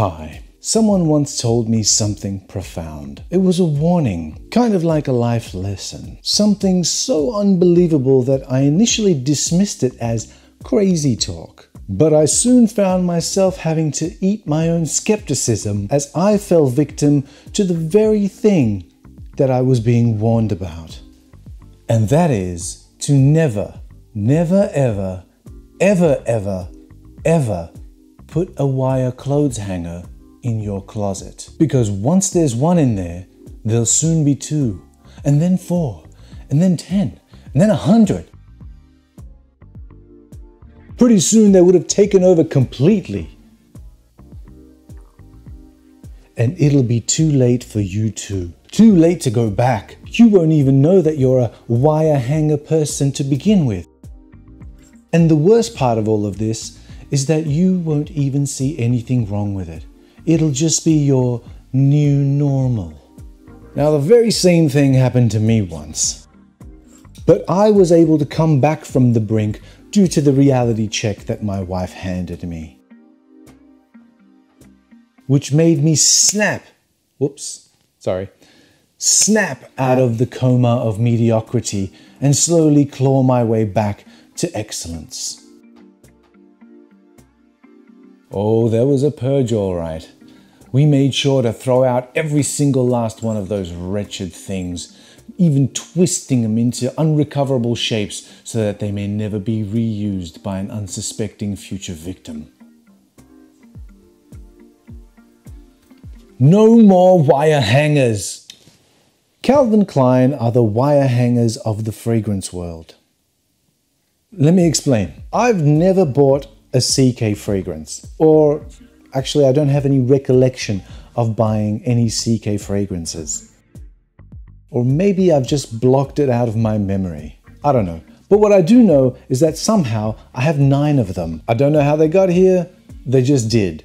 Hi. Someone once told me something profound. It was a warning, kind of like a life lesson. Something so unbelievable that I initially dismissed it as crazy talk. But I soon found myself having to eat my own skepticism as I fell victim to the very thing that I was being warned about. And that is to never, never, ever, ever, ever, ever put a wire clothes hanger in your closet. Because once there's one in there, there'll soon be two, and then four, and then 10, and then 100. Pretty soon they would have taken over completely. And it'll be too late for you too. Too late to go back. You won't even know that you're a wire hanger person to begin with. And the worst part of all of this is that you won't even see anything wrong with it. It'll just be your new normal. Now, the very same thing happened to me once, but I was able to come back from the brink due to the reality check that my wife handed me, which made me snap out of the coma of mediocrity and slowly claw my way back to excellence. Oh, there was a purge, all right. We made sure to throw out every single last one of those wretched things, even twisting them into unrecoverable shapes so that they may never be reused by an unsuspecting future victim. No more wire hangers! Calvin Klein are the wire hangers of the fragrance world. Let me explain. I've never bought a CK fragrance, or actually I don't have any recollection of buying any CK fragrances. Or maybe I've just blocked it out of my memory. I don't know. But what I do know is that somehow I have 9 of them. I don't know how they got here, they just did.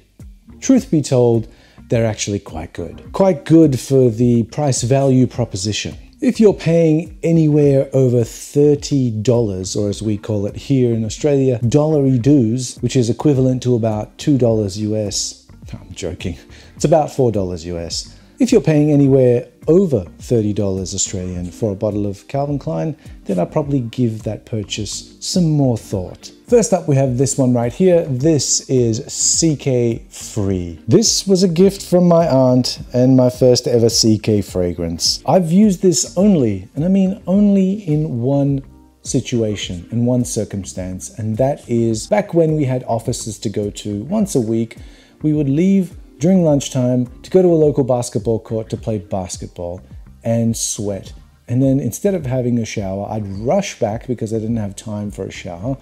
Truth be told, they're actually quite good. Quite good for the price value proposition. If you're paying anywhere over $30, or as we call it here in Australia, dollary dues, which is equivalent to about $2 US. I'm joking. It's about $4 US. If you're paying anywhere over $30 Australian for a bottle of Calvin Klein, then I'll probably give that purchase some more thought. First up, we have this one right here. This is CK Free. This was a gift from my aunt and my first ever CK fragrance. I've used this only, and I mean only, in one situation, in one circumstance, and that is back when we had offices to go to once a week. We would leave during lunchtime to go to a local basketball court to play basketball and sweat. And then instead of having a shower, I'd rush back because I didn't have time for a shower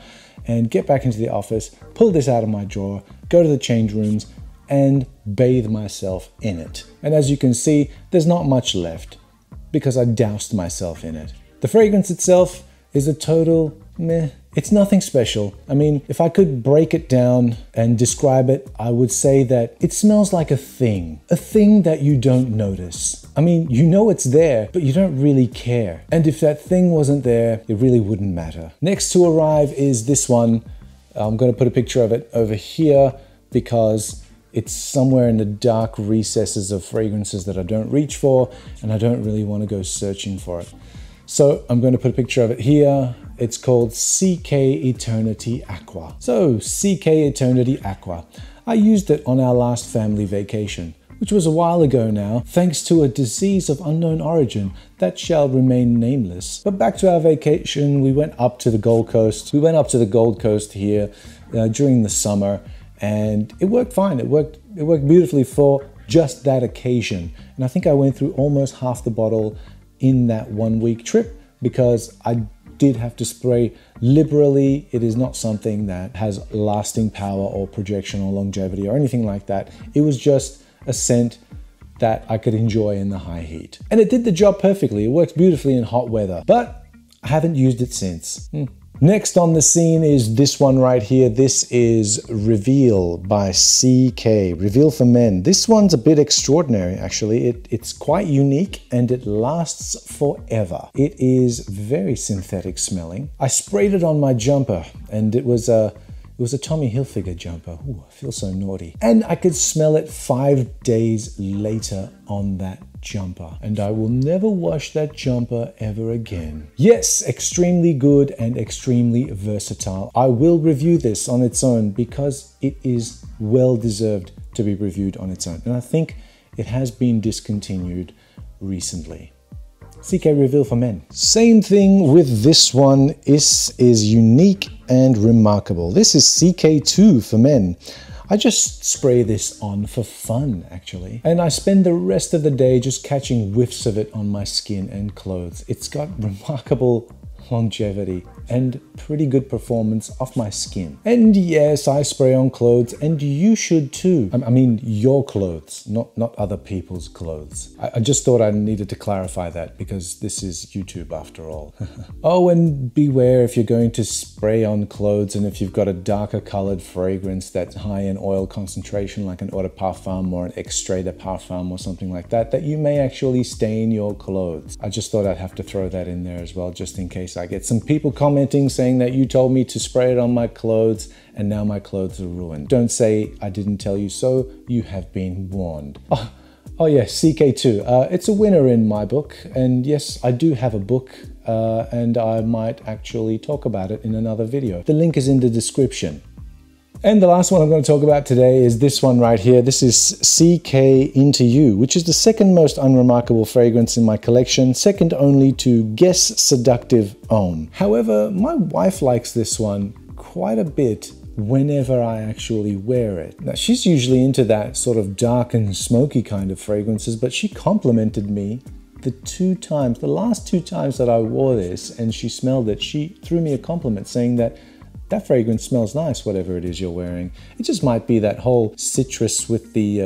and get back into the office, pull this out of my drawer, go to the change rooms and bathe myself in it. And as you can see, there's not much left because I doused myself in it. The fragrance itself is a total meh. It's nothing special. I mean, if I could break it down and describe it, I would say that it smells like a thing that you don't notice. I mean, you know it's there, but you don't really care. And if that thing wasn't there, it really wouldn't matter. Next to arrive is this one. I'm gonna put a picture of it over here because it's somewhere in the dark recesses of fragrances that I don't reach for and I don't really wanna go searching for it. So I'm going to put a picture of it here. It's called CK Eternity Aqua. So CK Eternity Aqua. I used it on our last family vacation, which was a while ago now, thanks to a disease of unknown origin that shall remain nameless. But back to our vacation, we went up to the Gold Coast. We went up to the Gold Coast here during the summer, and it worked fine. It worked beautifully for just that occasion. And I think I went through almost half the bottle in that 1 week trip because I did have to spray liberally. It is not something that has lasting power or projection or longevity or anything like that. It was just a scent that I could enjoy in the high heat. And it did the job perfectly. It works beautifully in hot weather, but I haven't used it since. Next on the scene is this one right here. This is Reveal by CK, Reveal for Men. This one's a bit extraordinary, actually. It's quite unique and it lasts forever. It is very synthetic smelling. I sprayed it on my jumper and it was a It was a Tommy Hilfiger jumper. Ooh, I feel so naughty. And I could smell it 5 days later on that jumper. And I will never wash that jumper ever again. Yes, extremely good and extremely versatile. I will review this on its own because it is well deserved to be reviewed on its own. And I think it has been discontinued recently. CK Reveal for men. Same thing with this one. This is unique and remarkable. This is CK2 for men. I just spray this on for fun, actually. And I spend the rest of the day just catching whiffs of it on my skin and clothes. It's got remarkable longevity and pretty good performance off my skin. And yes, I spray on clothes, and you should too. I mean, your clothes, not other people's clothes. I just thought I needed to clarify that because this is YouTube after all. Oh, and beware if you're going to spray on clothes and if you've got a darker colored fragrance that's high in oil concentration, like an eau de parfum or an extrait de parfum or something like that, that you may actually stain your clothes. I just thought I'd have to throw that in there as well, just in case I get some people commenting saying that you told me to spray it on my clothes and now my clothes are ruined. Don't say I didn't tell you so, you have been warned. Oh yeah, CK2, it's a winner in my book. And yes, I do have a book and I might actually talk about it in another video. The link is in the description. And the last one I'm going to talk about today is this one right here. This is CK Into You, which is the second most unremarkable fragrance in my collection, second only to Guess Seductive Own. However, my wife likes this one quite a bit whenever I actually wear it. Now, she's usually into that sort of dark and smoky kind of fragrances, but she complimented me the last two times that I wore this and she smelled it, she threw me a compliment saying that that fragrance smells nice, whatever it is you're wearing. It just might be that whole citrus with the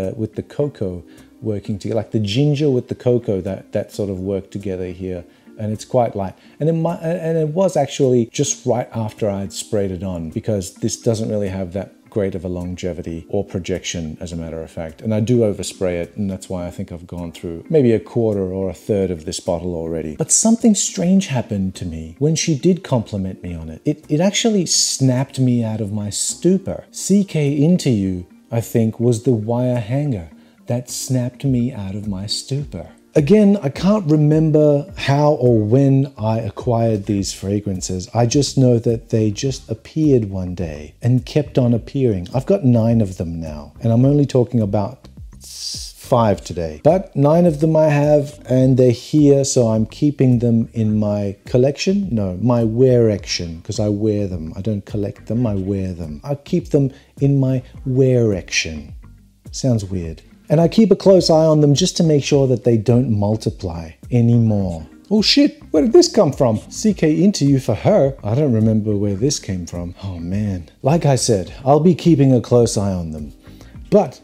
cocoa working together, like the ginger with the cocoa that sort of work together here. And it's quite light. And it was actually just right after I'd sprayed it on because this doesn't really have that great of a longevity or projection, as a matter of fact. And I do overspray it, and that's why I think I've gone through maybe a quarter or a third of this bottle already. But something strange happened to me when she did compliment me on it. It actually snapped me out of my stupor. CK Into You, I think, was the wire hanger that snapped me out of my stupor. Again, I can't remember how or when I acquired these fragrances. I just know that they just appeared one day and kept on appearing. I've got 9 of them now, and I'm only talking about 5 today, but 9 of them I have and they're here. So I'm keeping them in my collection. No, my wear-ection, because I wear them. I don't collect them, I wear them. I keep them in my wear-ection. Sounds weird. And I keep a close eye on them just to make sure that they don't multiply anymore. Oh shit, where did this come from? CK Into You for her? I don't remember where this came from. Oh man. Like I said, I'll be keeping a close eye on them. But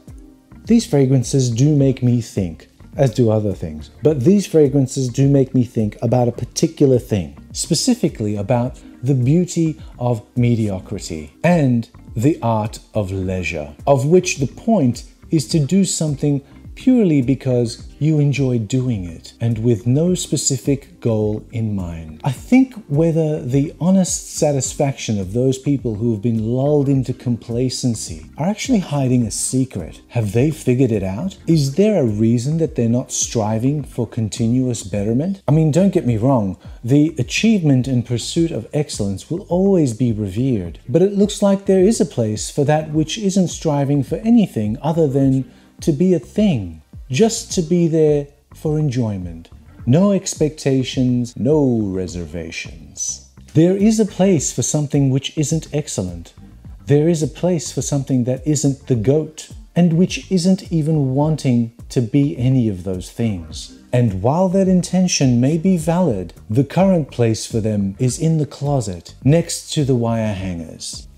these fragrances do make me think, as do other things. But these fragrances do make me think about a particular thing, specifically about the beauty of mediocrity and the art of leisure, of which the point is to do something purely because you enjoy doing it and with no specific goal in mind. I think whether the honest satisfaction of those people who have been lulled into complacency are actually hiding a secret. Have they figured it out? Is there a reason that they're not striving for continuous betterment? I mean, don't get me wrong, the achievement and pursuit of excellence will always be revered, but it looks like there is a place for that which isn't striving for anything other than to be a thing, just to be there for enjoyment. No expectations, no reservations. There is a place for something which isn't excellent. There is a place for something that isn't the goat and which isn't even wanting to be any of those things. And while that intention may be valid, the current place for them is in the closet next to the wire hangers.